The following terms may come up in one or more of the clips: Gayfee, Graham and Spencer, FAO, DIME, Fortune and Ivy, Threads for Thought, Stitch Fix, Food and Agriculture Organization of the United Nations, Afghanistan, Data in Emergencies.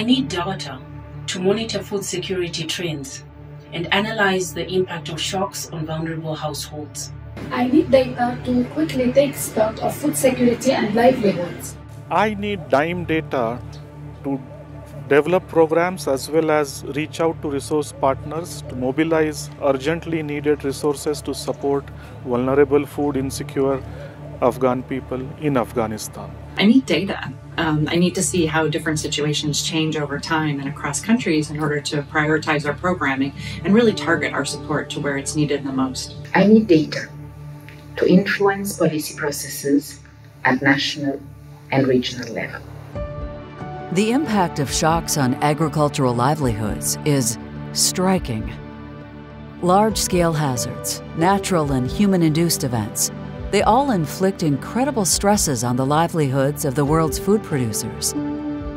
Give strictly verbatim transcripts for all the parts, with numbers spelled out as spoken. I need data to monitor food security trends and analyze the impact of shocks on vulnerable households. I need data to quickly take stock of food security and livelihoods. I need DIME data to develop programs as well as reach out to resource partners to mobilize urgently needed resources to support vulnerable, food insecure Afghan people in Afghanistan. I need data. Um, I need to see how different situations change over time and across countries in order to prioritize our programming and really target our support to where it's needed the most. I need data to influence policy processes at national and regional level. The impact of shocks on agricultural livelihoods is striking. Large-scale hazards, natural and human-induced events, they all inflict incredible stresses on the livelihoods of the world's food producers.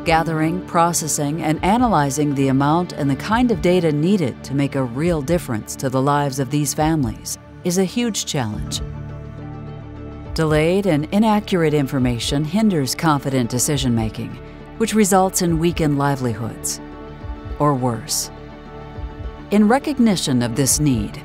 Gathering, processing, and analyzing the amount and the kind of data needed to make a real difference to the lives of these families is a huge challenge. Delayed and inaccurate information hinders confident decision-making, which results in weakened livelihoods, or worse. In recognition of this need,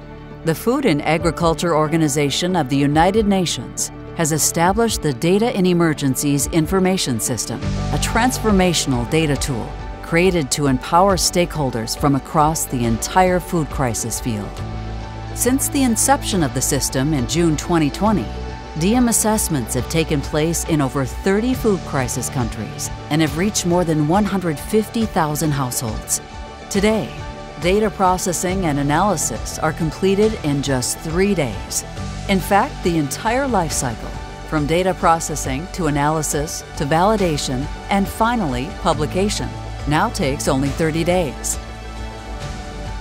the Food and Agriculture Organization of the United Nations has established the Data in Emergencies Information System, a transformational data tool created to empower stakeholders from across the entire food crisis field. Since the inception of the system in June twenty twenty, DIME assessments have taken place in over thirty food crisis countries and have reached more than one hundred fifty thousand households. Today, data processing and analysis are completed in just three days. In fact, the entire life cycle, from data processing to analysis to validation and finally publication, now takes only thirty days.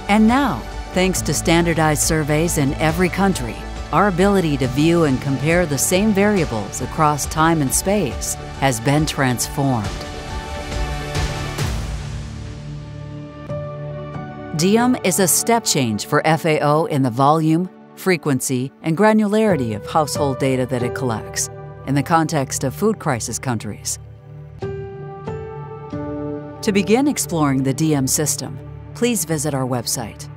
And now, thanks to standardized surveys in every country, our ability to view and compare the same variables across time and space has been transformed. DIME is a step change for F A O in the volume, frequency, and granularity of household data that it collects in the context of food crisis countries. To begin exploring the DIME system, please visit our website.